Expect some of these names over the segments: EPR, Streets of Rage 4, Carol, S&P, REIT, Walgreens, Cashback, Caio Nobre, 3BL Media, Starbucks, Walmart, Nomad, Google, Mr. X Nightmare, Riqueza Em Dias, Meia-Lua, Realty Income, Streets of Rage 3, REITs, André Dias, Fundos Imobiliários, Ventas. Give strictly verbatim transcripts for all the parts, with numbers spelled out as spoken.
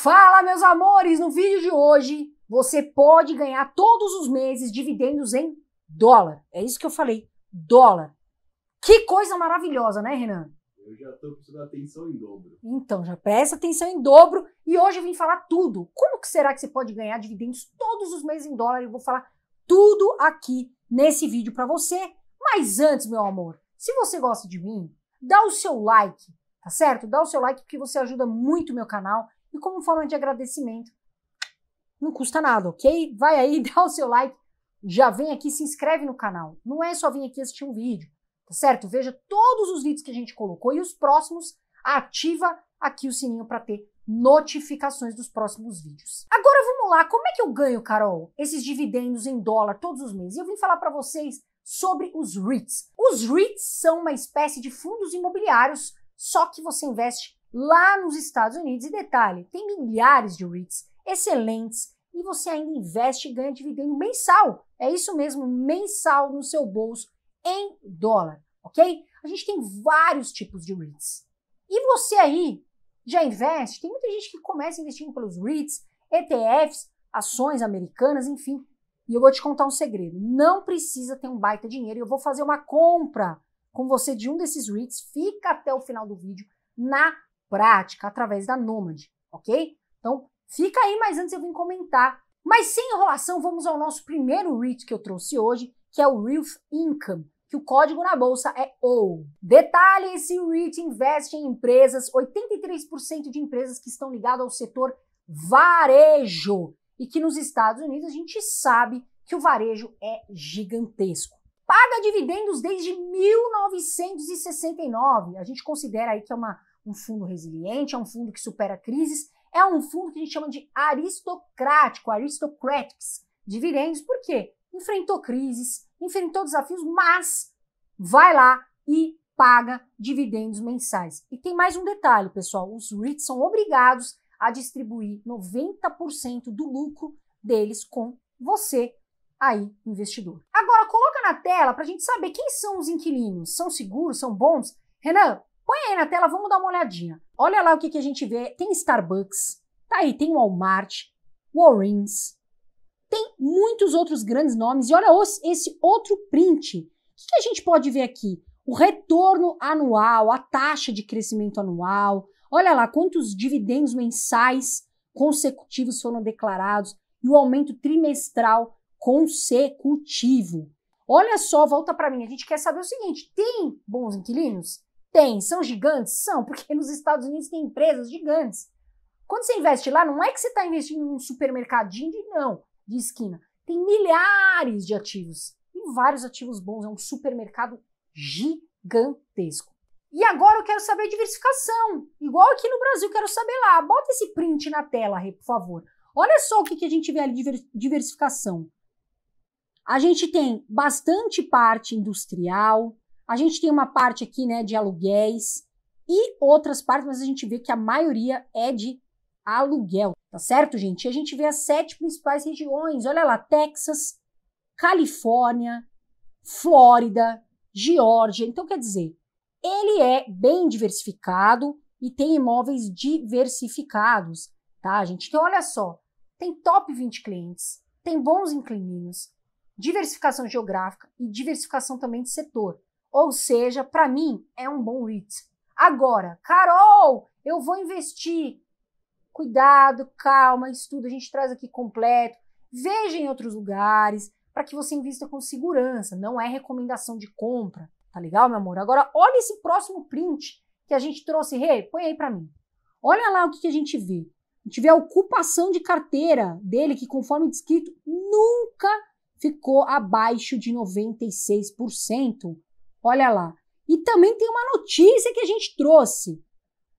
Fala, meus amores! No vídeo de hoje, você pode ganhar todos os meses dividendos em dólar. É isso que eu falei, dólar. Que coisa maravilhosa, né, Renan? Eu já tô prestando atenção em dobro. Então, já presta atenção em dobro. E hoje eu vim falar tudo. Como que será que você pode ganhar dividendos todos os meses em dólar? Eu vou falar tudo aqui nesse vídeo para você. Mas antes, meu amor, se você gosta de mim, dá o seu like, tá certo? Dá o seu like porque você ajuda muito o meu canal. E como forma de agradecimento, não custa nada, ok? Vai aí, dá o seu like, já vem aqui, se inscreve no canal. Não é só vir aqui assistir um vídeo, tá certo? Veja todos os vídeos que a gente colocou e os próximos, ativa aqui o sininho para ter notificações dos próximos vídeos. Agora vamos lá, como é que eu ganho, Carol, esses dividendos em dólar todos os meses? Eu vim falar para vocês sobre os REITs. Os REITs são uma espécie de fundos imobiliários, só que você investe lá nos Estados Unidos, e detalhe, tem milhares de REITs excelentes e você ainda investe e ganha dividendo mensal, é isso mesmo, mensal no seu bolso em dólar, ok? A gente tem vários tipos de REITs. E você aí já investe? Tem muita gente que começa investindo pelos REITs, E T Fs, ações americanas, enfim. E eu vou te contar um segredo, não precisa ter um baita dinheiro. Eu vou fazer uma compra com você de um desses REITs, fica até o final do vídeo, na prática, através da Nomad, ok? Então, fica aí, mas antes eu vim comentar. Mas sem enrolação, vamos ao nosso primeiro REIT que eu trouxe hoje, que é o Realty Income, que o código na bolsa é O. Detalhe, esse REIT investe em empresas, oitenta e três por cento de empresas que estão ligadas ao setor varejo, e que nos Estados Unidos a gente sabe que o varejo é gigantesco. Paga dividendos desde mil novecentos e sessenta e nove, a gente considera aí que é uma um fundo resiliente, é um fundo que supera crises, é um fundo que a gente chama de aristocrático, aristocratics, dividendos, por quê? Enfrentou crises, enfrentou desafios, mas vai lá e paga dividendos mensais. E tem mais um detalhe, pessoal, os REITs são obrigados a distribuir noventa por cento do lucro deles com você, aí, investidor. Agora, coloca na tela para a gente saber quem são os inquilinos, são seguros, são bons? Renan, põe aí na tela, vamos dar uma olhadinha. Olha lá o que, que a gente vê. Tem Starbucks, tá aí, tem Walmart, Walgreens, tem muitos outros grandes nomes. E olha esse outro print. O que, que a gente pode ver aqui? O retorno anual, a taxa de crescimento anual. Olha lá quantos dividendos mensais consecutivos foram declarados e o aumento trimestral consecutivo. Olha só, volta para mim. A gente quer saber o seguinte, tem bons inquilinos? Tem, são gigantes? São, porque nos Estados Unidos tem empresas gigantes. Quando você investe lá, não é que você está investindo num supermercadinho de, não, de esquina. Tem milhares de ativos, tem vários ativos bons, é um supermercado gigantesco. E agora eu quero saber a diversificação, igual aqui no Brasil, quero saber lá. Bota esse print na tela, Rê, por favor. Olha só o que, que a gente vê ali de diversificação. A gente tem bastante parte industrial, a gente tem uma parte aqui, né, de aluguéis e outras partes, mas a gente vê que a maioria é de aluguel, tá certo, gente? E a gente vê as sete principais regiões, olha lá, Texas, Califórnia, Flórida, Geórgia. Então, quer dizer, ele é bem diversificado e tem imóveis diversificados, tá, gente? Então, olha só, tem top vinte clientes, tem bons inquilinos, diversificação geográfica e diversificação também de setor. Ou seja, para mim, é um bom REIT. Agora, Carol, eu vou investir. Cuidado, calma, estuda, a gente traz aqui completo. Veja em outros lugares, para que você invista com segurança. Não é recomendação de compra, tá legal, meu amor? Agora, olha esse próximo print que a gente trouxe. Rê, põe aí para mim. Olha lá o que, que a gente vê. A gente vê a ocupação de carteira dele, que conforme descrito, nunca ficou abaixo de noventa e seis por cento. Olha lá. E também tem uma notícia que a gente trouxe.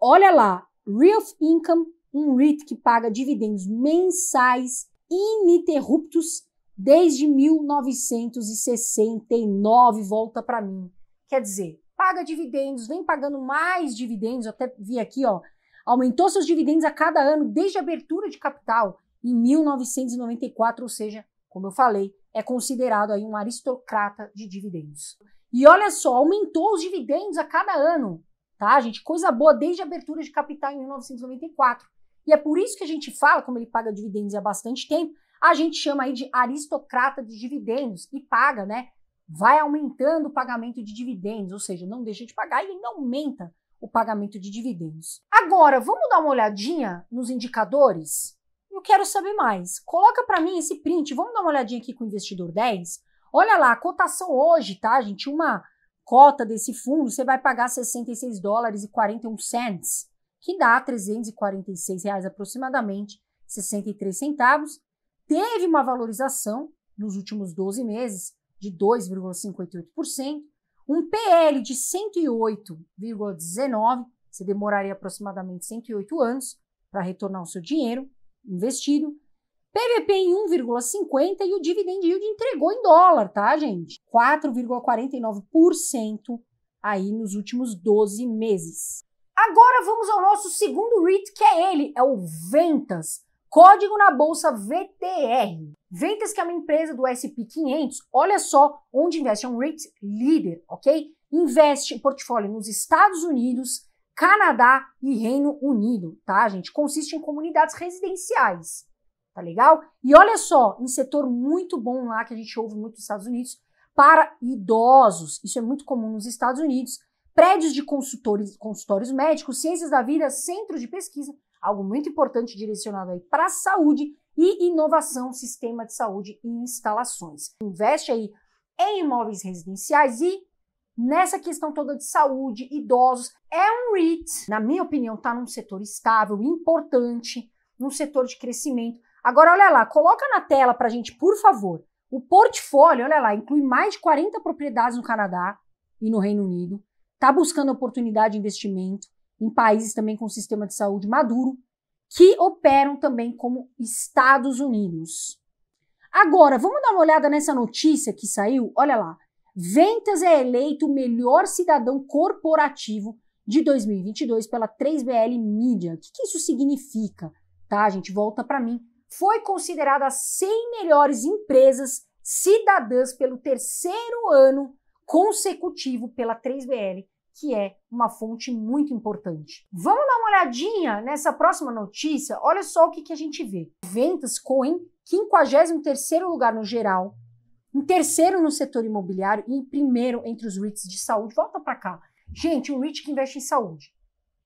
Olha lá. Realty Income, um REIT que paga dividendos mensais ininterruptos desde mil novecentos e sessenta e nove. Volta para mim. Quer dizer, paga dividendos, vem pagando mais dividendos. Eu até vi aqui, ó. Aumentou seus dividendos a cada ano desde a abertura de capital em mil novecentos e noventa e quatro. Ou seja, como eu falei, é considerado aí um aristocrata de dividendos. E olha só, aumentou os dividendos a cada ano, tá, gente? Coisa boa desde a abertura de capital em mil novecentos e noventa e quatro. E é por isso que a gente fala, como ele paga dividendos há bastante tempo, a gente chama aí de aristocrata dos dividendos e paga, né? Vai aumentando o pagamento de dividendos, ou seja, não deixa de pagar e ainda aumenta o pagamento de dividendos. Agora, vamos dar uma olhadinha nos indicadores? Eu quero saber mais. Coloca para mim esse print, vamos dar uma olhadinha aqui com o investidor dez. Olha lá, a cotação hoje, tá, gente? Uma cota desse fundo, você vai pagar sessenta e seis dólares e quarenta e um cents, que dá trezentos e quarenta e seis reais aproximadamente, sessenta e três centavos. Teve uma valorização nos últimos doze meses de dois vírgula cinquenta e oito por cento, um P L de cento e oito vírgula dezenove, você demoraria aproximadamente cento e oito anos para retornar o seu dinheiro investido, P V P em um vírgula cinquenta e o dividend yield entregou em dólar, tá, gente? quatro vírgula quarenta e nove por cento aí nos últimos doze meses. Agora vamos ao nosso segundo R E I T, que é ele, é o Ventas, código na bolsa V T R. Ventas, que é uma empresa do S and P quinhentos, olha só onde investe, é um R E I T líder, ok? Investe em portfólio nos Estados Unidos, Canadá e Reino Unido, tá, gente? Consiste em comunidades residenciais. Tá legal? E olha só, um setor muito bom lá que a gente ouve muito nos Estados Unidos, para idosos, isso é muito comum nos Estados Unidos, prédios de consultores, consultórios médicos, ciências da vida, centros de pesquisa, algo muito importante direcionado aí para a saúde e inovação, sistema de saúde e instalações. Investe aí em imóveis residenciais e nessa questão toda de saúde, idosos, é um R E I T, na minha opinião, tá num setor estável, importante, num setor de crescimento. Agora, olha lá, coloca na tela para a gente, por favor, o portfólio, olha lá, inclui mais de quarenta propriedades no Canadá e no Reino Unido, está buscando oportunidade de investimento em países também com sistema de saúde maduro, que operam também como Estados Unidos. Agora, vamos dar uma olhada nessa notícia que saiu? Olha lá, Ventas é eleito o melhor cidadão corporativo de dois mil e vinte e dois pela três B L Media. O que, que isso significa? Tá, gente, volta para mim. Foi considerada as cem melhores empresas cidadãs pelo terceiro ano consecutivo pela três B L, que é uma fonte muito importante. Vamos dar uma olhadinha nessa próxima notícia? Olha só o que, que a gente vê. Ventas ficou em quinquagésimo terceiro lugar no geral, em terceiro no setor imobiliário e em primeiro entre os R E I Ts de saúde. Volta para cá. Gente, um R E I T que investe em saúde.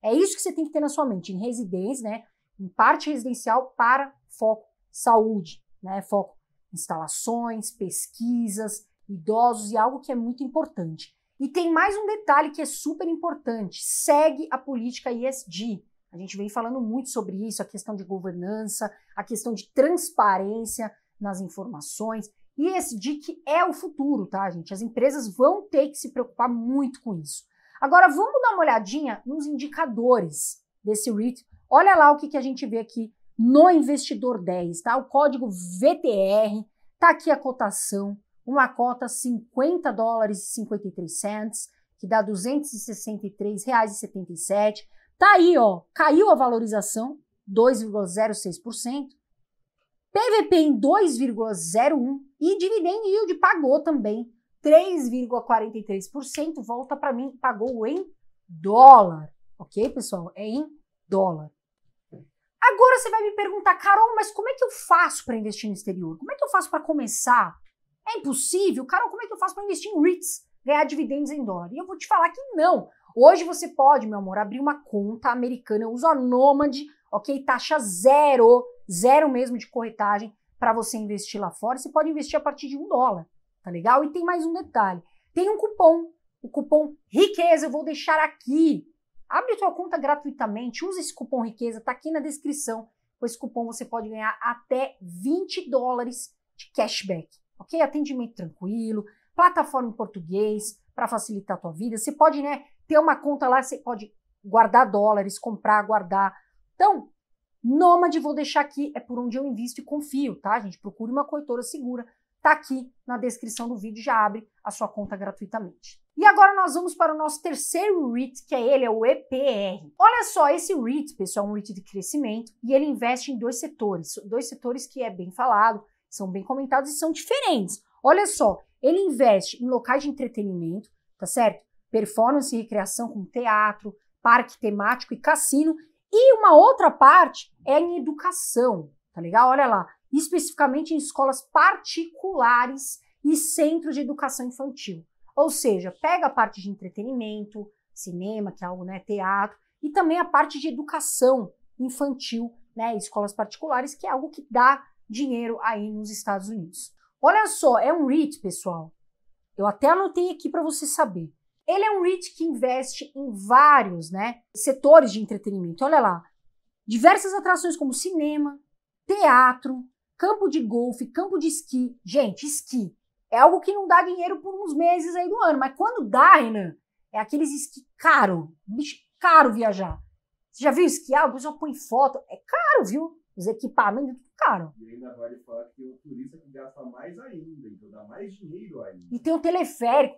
É isso que você tem que ter na sua mente, em residência, né? Em parte residencial para foco saúde, né? Foco instalações, pesquisas, idosos e algo que é muito importante. E tem mais um detalhe que é super importante, segue a política E S G. A gente vem falando muito sobre isso, a questão de governança, a questão de transparência nas informações. E S G que é o futuro, tá, gente? As empresas vão ter que se preocupar muito com isso. Agora, vamos dar uma olhadinha nos indicadores desse R E I T. Olha lá o que, que a gente vê aqui no investidor dez, tá? O código V T R, tá aqui a cotação, uma cota cinquenta dólares e cinquenta e três cents, que dá duzentos e sessenta e três reais e setenta e sete. Tá aí, ó, caiu a valorização, dois vírgula zero seis por cento. P V P em dois vírgula zero um e dividend yield pagou também três vírgula quarenta e três por cento, volta para mim, pagou em dólar. OK, pessoal? É em dólar. Agora você vai me perguntar, Carol, mas como é que eu faço para investir no exterior? Como é que eu faço para começar? É impossível? Carol, como é que eu faço para investir em R E I Ts, ganhar dividendos em dólar? E eu vou te falar que não. Hoje você pode, meu amor, abrir uma conta americana. Eu uso a Nomad, ok? Taxa zero, zero mesmo de corretagem para você investir lá fora. Você pode investir a partir de um dólar, tá legal? E tem mais um detalhe. Tem um cupom, o cupom Riqueza, eu vou deixar aqui. Abre sua conta gratuitamente, usa esse cupom Riqueza, tá aqui na descrição. Com esse cupom você pode ganhar até vinte dólares de cashback, ok? Atendimento tranquilo, plataforma em português para facilitar a tua vida. Você pode, né, ter uma conta lá, você pode guardar dólares, comprar, guardar. Então, Nomad, vou deixar aqui, é por onde eu invisto e confio, tá, gente? Procure uma corretora segura, tá aqui na descrição do vídeo, já abre a sua conta gratuitamente. E agora nós vamos para o nosso terceiro R E I T, que é ele, é o E P R. Olha só, esse R E I T, pessoal, é um R E I T de crescimento e ele investe em dois setores, dois setores que é bem falado, são bem comentados e são diferentes. Olha só, ele investe em locais de entretenimento, tá certo? Performance e recreação como teatro, parque temático e cassino E uma outra parte é em educação, tá legal? Olha lá, especificamente em escolas particulares e centros de educação infantil. Ou seja, pega a parte de entretenimento, cinema, que é algo, né, teatro, e também a parte de educação infantil, né, escolas particulares, que é algo que dá dinheiro aí nos Estados Unidos. Olha só, é um R E I T, pessoal. Eu até anotei aqui para você saber. Ele é um R E I T que investe em vários, né, setores de entretenimento. Olha lá, diversas atrações como cinema, teatro, campo de golfe, campo de esqui. Gente, esqui é algo que não dá dinheiro por uns meses aí do ano, mas quando dá, Renan, é aqueles esqui caro, bicho caro viajar. Você já viu esquiar? O pessoal põe foto, é caro, viu? Os equipamentos, tudo caro. E ainda vale falar que tem um turista que gasta mais ainda, então dá mais dinheiro ainda. E tem o teleférico,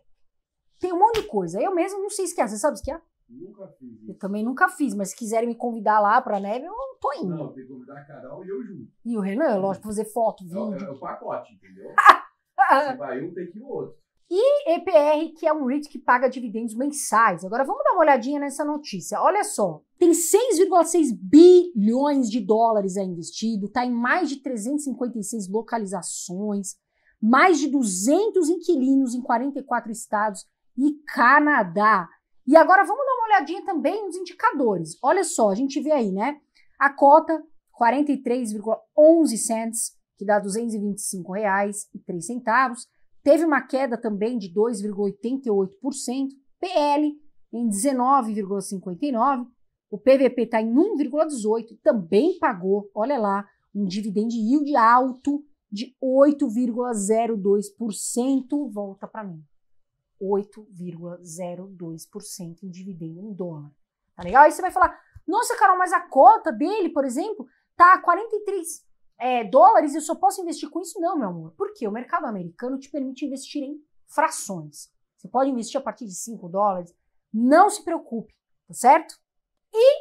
tem um monte de coisa. Eu mesmo não sei esquiar, você sabe esquiar? Nunca fiz. Eu também nunca fiz, mas se quiserem me convidar lá pra neve, eu não tô indo. Não, tem que convidar a Carol e eu junto. E o Renan, lógico, fazer foto, vídeo. É o pacote, entendeu? Você vai um, tem que ir o outro. E E P R, que é um R E I T que paga dividendos mensais. Agora vamos dar uma olhadinha nessa notícia. Olha só, tem seis vírgula seis bilhões de dólares aí investido, está em mais de trezentas e cinquenta e seis localizações, mais de duzentos inquilinos em quarenta e quatro estados e Canadá. E agora vamos dar uma olhadinha também nos indicadores. Olha só, a gente vê aí, né? A cota quarenta e três vírgula onze cents, que dá duzentos e vinte e cinco reais e três centavos. Teve uma queda também de dois vírgula oitenta e oito por cento, P L em dezenove vírgula cinquenta e nove por cento, o P V P está em um vírgula dezoito por cento, também pagou, olha lá, um dividend yield alto de oito vírgula zero dois por cento, volta para mim, oito vírgula zero dois por cento em dividendo em dólar, tá legal? Aí você vai falar, nossa Carol, mas a cota dele, por exemplo, está a quarenta e três por cento. É, dólares, eu só posso investir com isso? Não, meu amor. Porque o mercado americano te permite investir em frações. Você pode investir a partir de cinco dólares. Não se preocupe, tá certo? E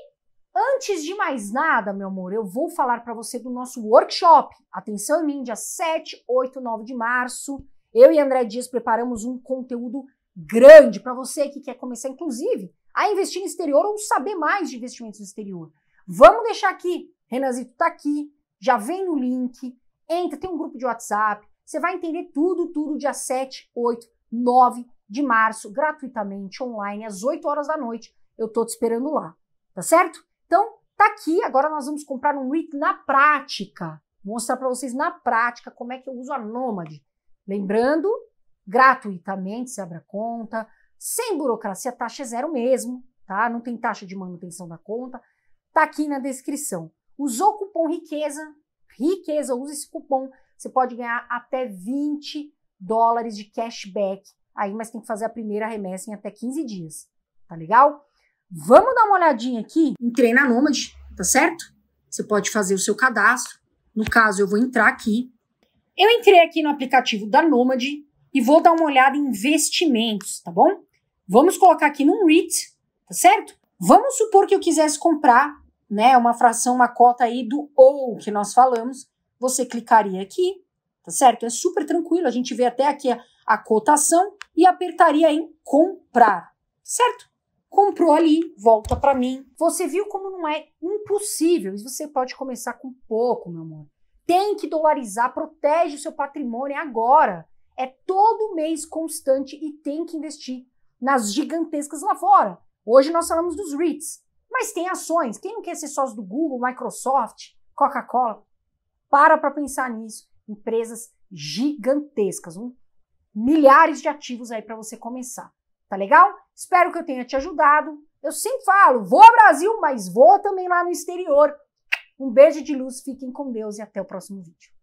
antes de mais nada, meu amor, eu vou falar para você do nosso workshop. Atenção em mim, dia sete, oito, nove de março. Eu e André Dias preparamos um conteúdo grande para você que quer começar, inclusive, a investir no exterior ou saber mais de investimentos no exterior. Vamos deixar aqui. Renanzito tá aqui. Já vem no link, entra, tem um grupo de WhatsApp, você vai entender tudo, tudo, dia sete, oito, nove de março, gratuitamente, online, às oito horas da noite, eu tô te esperando lá, tá certo? Então, tá aqui, agora nós vamos comprar um R E I T na prática, vou mostrar pra vocês na prática como é que eu uso a Nomad, lembrando, gratuitamente, você abre a conta, sem burocracia, taxa é zero mesmo, tá? Não tem taxa de manutenção da conta, tá aqui na descrição. Usou o cupom riqueza, riqueza, usa esse cupom, você pode ganhar até vinte dólares de cashback, aí, mas tem que fazer a primeira remessa em até quinze dias, tá legal? Vamos dar uma olhadinha aqui, entrei na Nomad, tá certo? Você pode fazer o seu cadastro, no caso eu vou entrar aqui, eu entrei aqui no aplicativo da Nomad e vou dar uma olhada em investimentos, tá bom? Vamos colocar aqui num R E I T, tá certo? Vamos supor que eu quisesse comprar, né, uma fração, uma cota aí do ou que nós falamos, você clicaria aqui, tá certo? É super tranquilo, a gente vê até aqui a, a cotação e apertaria em comprar, certo? Comprou ali, volta para mim. Você viu como não é impossível, e você pode começar com pouco, meu amor. Tem que dolarizar, protege o seu patrimônio agora. É todo mês constante e tem que investir nas gigantescas lá fora. Hoje nós falamos dos R E I Ts. Mas tem ações, quem não quer ser sócio do Google, Microsoft, Coca-Cola? Para para pensar nisso, empresas gigantescas, um, milhares de ativos aí para você começar, tá legal? Espero que eu tenha te ajudado, eu sempre falo, vou ao Brasil, mas vou também lá no exterior. Um beijo de luz, fiquem com Deus e até o próximo vídeo.